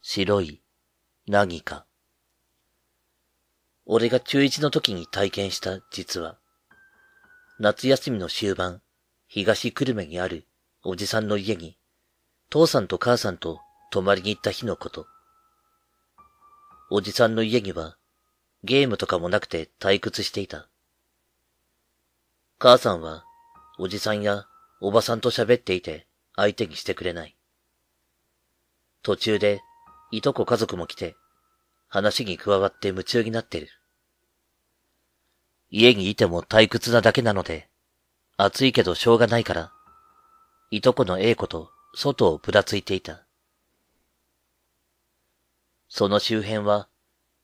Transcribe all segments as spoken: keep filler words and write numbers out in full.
白い何か。俺が中いちの時に体験した実は、夏休みの終盤、東久留米にあるおじさんの家に、父さんと母さんと泊まりに行った日のこと。おじさんの家には、ゲームとかもなくて退屈していた。母さんは、おじさんやおばさんと喋っていて相手にしてくれない。途中で、いとこ家族も来て、話に加わって夢中になってる。家にいても退屈なだけなので、暑いけどしょうがないから、いとこの A 子と外をぶらついていた。その周辺は、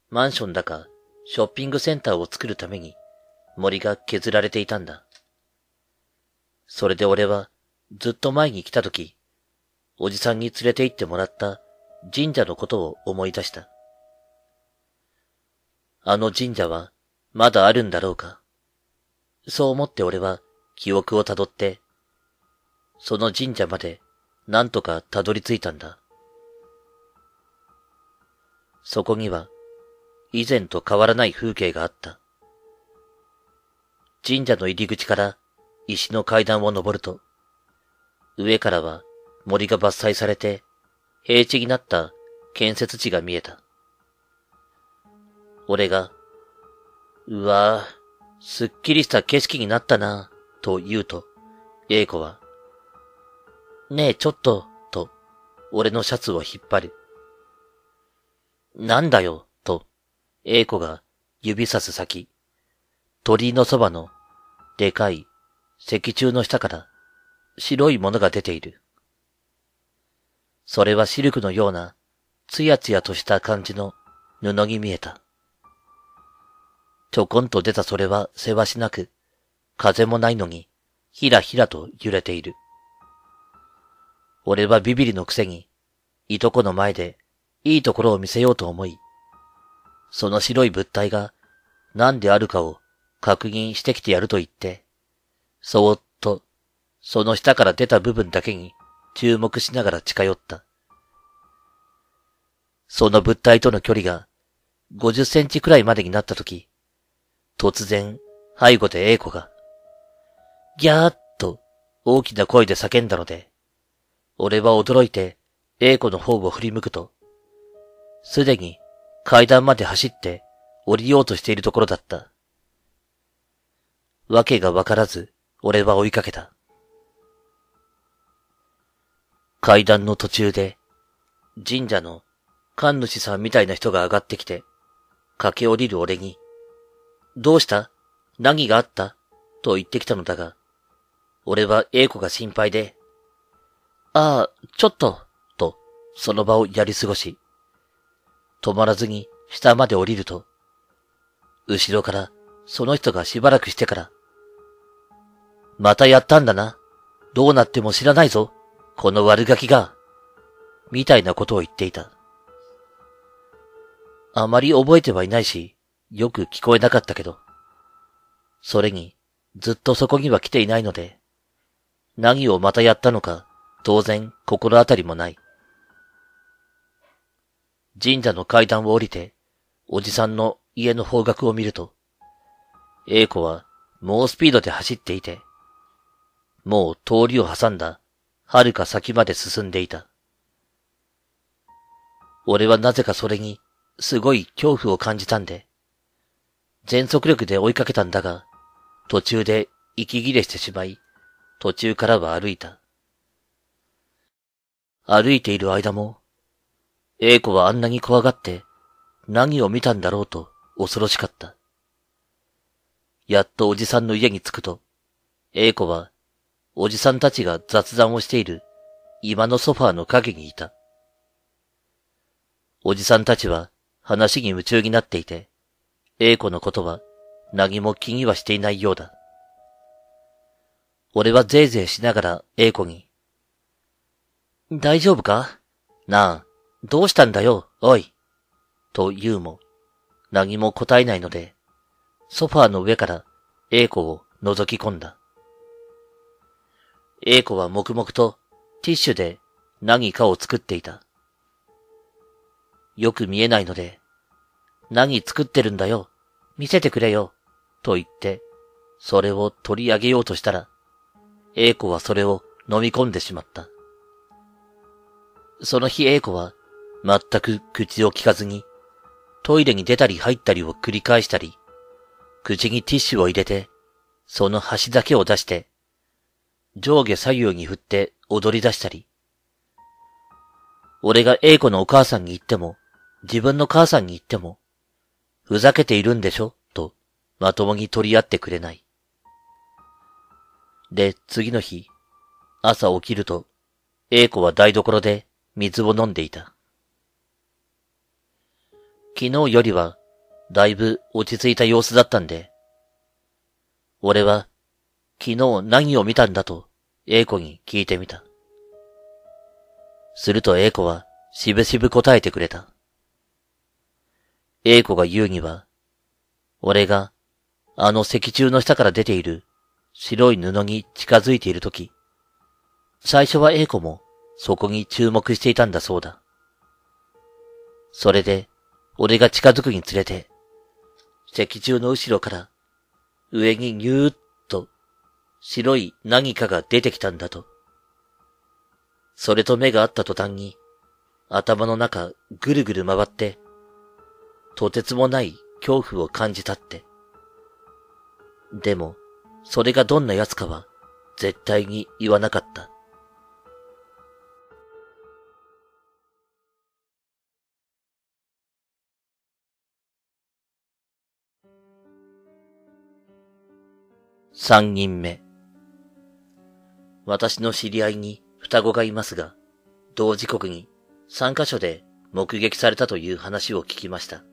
マンションだかショッピングセンターを作るために森が削られていたんだ。それで俺は、ずっと前に来た時、おじさんに連れて行ってもらった神社のことを思い出した。あの神社はまだあるんだろうか。そう思って俺は記憶をたどって、その神社までなんとかたどり着いたんだ。そこには以前と変わらない風景があった。神社の入り口から石の階段を登ると、上からは森が伐採されて、平地になった建設地が見えた。俺が、うわぁ、すっきりした景色になったなぁ、と言うと、A子は、ねえちょっと、と、俺のシャツを引っ張る。なんだよ、と、A子が指さす先、鳥居のそばの、でかい、石柱の下から、白いものが出ている。それはシルクのような、つやつやとした感じの布に見えた。ちょこんと出たそれはせわしなく、風もないのに、ひらひらと揺れている。俺はビビりのくせに、いとこの前で、いいところを見せようと思い、その白い物体が、何であるかを確認してきてやると言って、そーっと、その下から出た部分だけに、注目しながら近寄った。その物体との距離がごじゅっセンチくらいまでになったとき、突然背後で A 子が、ギャーッと大きな声で叫んだので、俺は驚いて A 子の方を振り向くと、すでに階段まで走って降りようとしているところだった。わけがわからず、俺は追いかけた。階段の途中で、神社の神主さんみたいな人が上がってきて、駆け降りる俺に、どうした？何があった？と言ってきたのだが、俺は A 子が心配で、ああ、ちょっと、と、その場をやり過ごし、止まらずに下まで降りると、後ろからその人がしばらくしてから、またやったんだな。どうなっても知らないぞ。この悪ガキが、みたいなことを言っていた。あまり覚えてはいないし、よく聞こえなかったけど、それに、ずっとそこには来ていないので、何をまたやったのか、当然心当たりもない。神社の階段を降りて、おじさんの家の方角を見ると、A子は猛スピードで走っていて、もう通りを挟んだ、遥か先まで進んでいた。俺はなぜかそれに、すごい恐怖を感じたんで、全速力で追いかけたんだが、途中で息切れしてしまい、途中からは歩いた。歩いている間も、A子はあんなに怖がって、何を見たんだろうと恐ろしかった。やっとおじさんの家に着くと、A子は、おじさんたちが雑談をしている今のソファーの陰にいた。おじさんたちは話に夢中になっていて、A子のことは何も気にはしていないようだ。俺はぜいぜいしながらA子に、大丈夫かなあ、どうしたんだよ、おい。と言うも、何も答えないので、ソファーの上からA子を覗き込んだ。A子は黙々とティッシュで何かを作っていた。よく見えないので、何作ってるんだよ、見せてくれよ、と言って、それを取り上げようとしたら、A子はそれを飲み込んでしまった。その日A子は全く口を聞かずに、トイレに出たり入ったりを繰り返したり、口にティッシュを入れて、その端だけを出して、上下左右に振って踊り出したり。俺がA子のお母さんに言っても、自分の母さんに言っても、ふざけているんでしょと、まともに取り合ってくれない。で、次の日、朝起きると、A子は台所で水を飲んでいた。昨日よりは、だいぶ落ち着いた様子だったんで、俺は、昨日何を見たんだと、A子に聞いてみた。するとA子は、しぶしぶ答えてくれた。A子が言うには、俺が、あの石柱の下から出ている、白い布に近づいているとき、最初はA子も、そこに注目していたんだそうだ。それで、俺が近づくにつれて、石柱の後ろから、上にニューッと、白い何かが出てきたんだと。それと目が合った途端に、頭の中ぐるぐる回って、とてつもない恐怖を感じたって。でも、それがどんな奴かは、絶対に言わなかった。三人目。私の知り合いに双子がいますが、同時刻に三カ所で目撃されたという話を聞きました。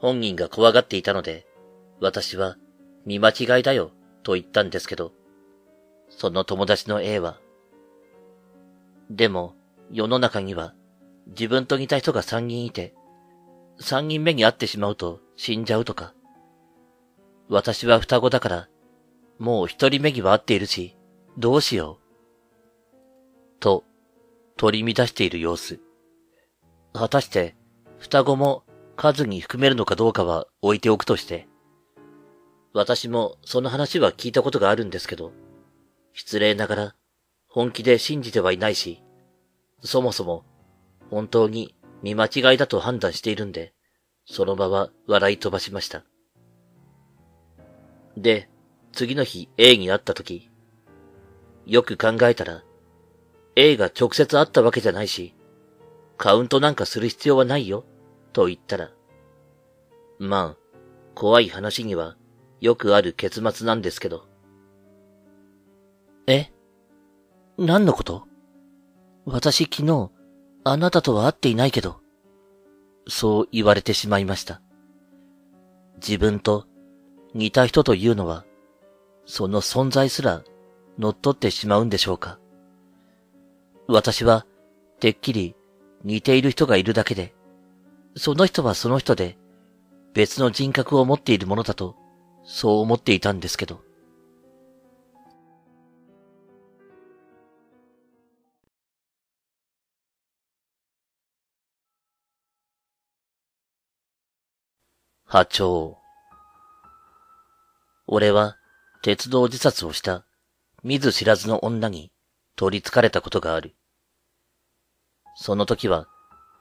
本人が怖がっていたので、私は見間違いだよと言ったんですけど、その友達の A は、でも世の中には自分と似た人が三人いて、三人目に会ってしまうと死んじゃうとか、私は双子だから、もう一人目には合っているし、どうしよう。と、取り乱している様子。果たして、双子も数に含めるのかどうかは置いておくとして。私もその話は聞いたことがあるんですけど、失礼ながら本気で信じてはいないし、そもそも本当に見間違いだと判断しているんで、その場は笑い飛ばしました。で、次の日 A に会ったとき、よく考えたら、A が直接会ったわけじゃないし、カウントなんかする必要はないよ、と言ったら、まあ、怖い話にはよくある結末なんですけど。え？何のこと？私昨日、あなたとは会っていないけど、そう言われてしまいました。自分と、似た人というのは、その存在すら乗っ取ってしまうんでしょうか。私は、てっきり似ている人がいるだけで、その人はその人で、別の人格を持っているものだと、そう思っていたんですけど。波長。俺は鉄道自殺をした見ず知らずの女に取り憑かれたことがある。その時は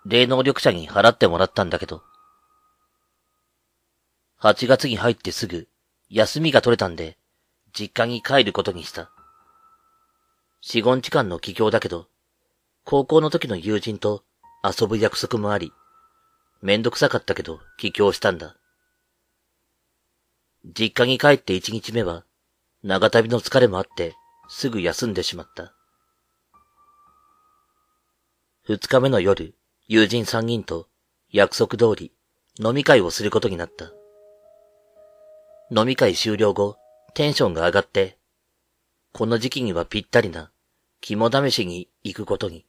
霊能力者に払ってもらったんだけど、はちがつに入ってすぐ休みが取れたんで実家に帰ることにした。よん、ごにちかんの帰郷だけど、高校の時の友人と遊ぶ約束もあり、めんどくさかったけど帰郷したんだ。実家に帰って一日目は、長旅の疲れもあって、すぐ休んでしまった。二日目の夜、友人三人と、約束通り、飲み会をすることになった。飲み会終了後、テンションが上がって、この時期にはぴったりな、肝試しに行くことに。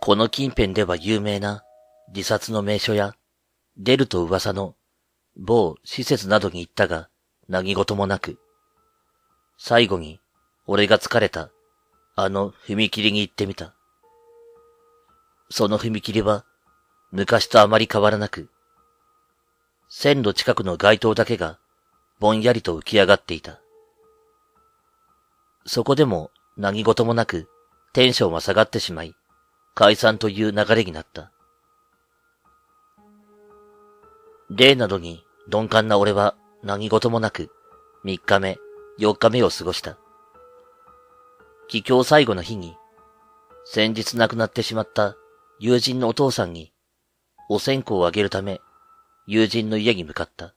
この近辺では有名な自殺の名所や、出ると噂の某施設などに行ったが何事もなく、最後に俺が疲れたあの踏切に行ってみた。その踏切は昔とあまり変わらなく、線路近くの街灯だけがぼんやりと浮き上がっていた。そこでも何事もなくテンションは下がってしまい、解散という流れになった。例などに鈍感な俺は何事もなく、みっかめ、よっかめを過ごした。帰郷最後の日に、先日亡くなってしまった友人のお父さんに、お線香をあげるため、友人の家に向かった。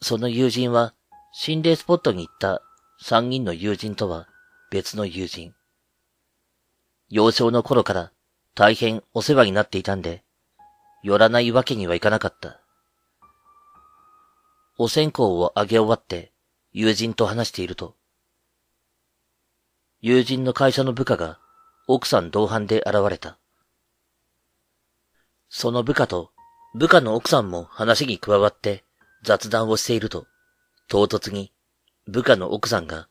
その友人は、心霊スポットに行ったさんにんの友人とは別の友人。幼少の頃から大変お世話になっていたんで、寄らないわけにはいかなかった。お線香をあげ終わって友人と話していると、友人の会社の部下が奥さん同伴で現れた。その部下と部下の奥さんも話に加わって雑談をしていると、唐突に部下の奥さんが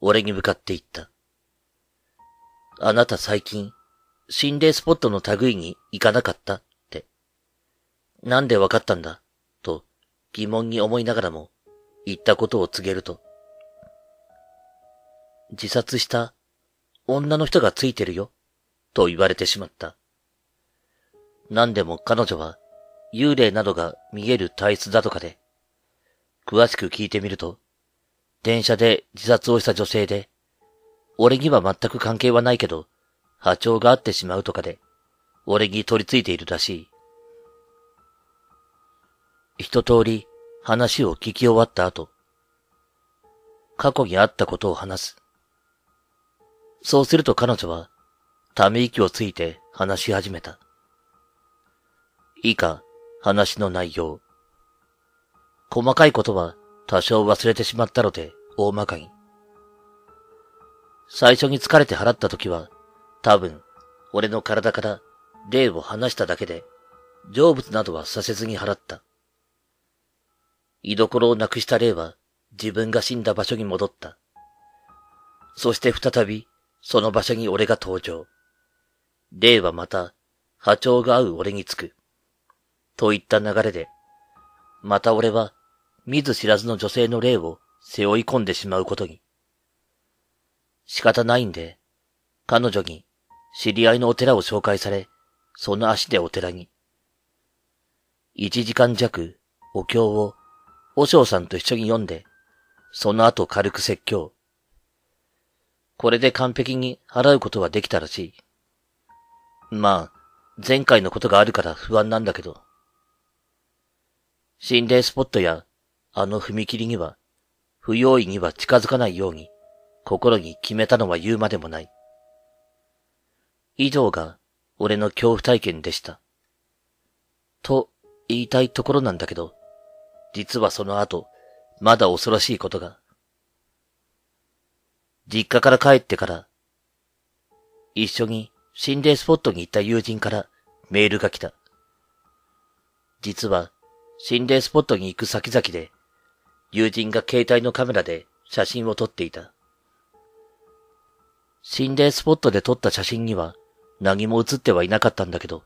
俺に向かって言った。あなた最近心霊スポットの類に行かなかったって。なんでわかったんだと疑問に思いながらも言ったことを告げると、自殺した女の人がついてるよと言われてしまった。なんでも彼女は幽霊などが見える体質だとかで、詳しく聞いてみると、電車で自殺をした女性で、俺には全く関係はないけど、波長が合ってしまうとかで、俺に取り付いているらしい。一通り話を聞き終わった後、過去にあったことを話す。そうすると彼女は、ため息をついて話し始めた。以下、話の内容。細かいことは多少忘れてしまったので、大まかに。最初に疲れて払った時は、多分、俺の体から霊を離しただけで、成仏などはさせずに払った。居所をなくした霊は、自分が死んだ場所に戻った。そして再び、その場所に俺が登場。霊はまた、波長が合う俺につく。といった流れで、また俺は、見ず知らずの女性の霊を背負い込んでしまうことに。仕方ないんで、彼女に知り合いのお寺を紹介され、その足でお寺に。一時間弱、お経を、和尚さんと一緒に読んで、その後軽く説教。これで完璧に払うことはできたらしい。まあ、前回のことがあるから不安なんだけど。心霊スポットや、あの踏切には、不用意には近づかないように、心に決めたのは言うまでもない。以上が俺の恐怖体験でした。と言いたいところなんだけど、実はその後、まだ恐ろしいことが。実家から帰ってから、一緒に心霊スポットに行った友人からメールが来た。実は心霊スポットに行く先々で、友人が携帯のカメラで写真を撮っていた。心霊スポットで撮った写真には何も写ってはいなかったんだけど、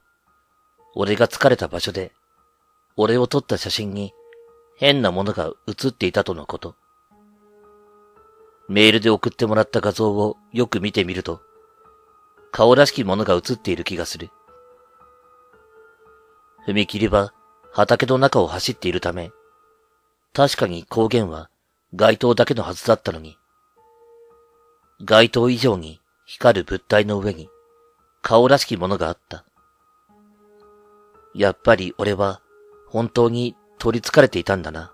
俺が疲れた場所で、俺を撮った写真に変なものが写っていたとのこと。メールで送ってもらった画像をよく見てみると、顔らしきものが写っている気がする。踏切は畑の中を走っているため、確かに光源は街灯だけのはずだったのに、街灯以上に光る物体の上に顔らしきものがあった。やっぱり俺は本当に取り憑かれていたんだな。